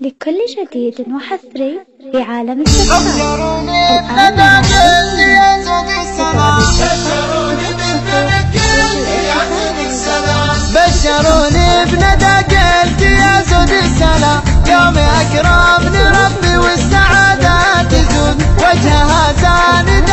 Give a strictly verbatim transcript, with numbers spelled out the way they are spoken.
لكل جديد وحصري في عالم السفر. الآن بشروني بندى قلبي يا زود السلام، يوم أكرمني ربي والسعادة تزود، وجهها زاني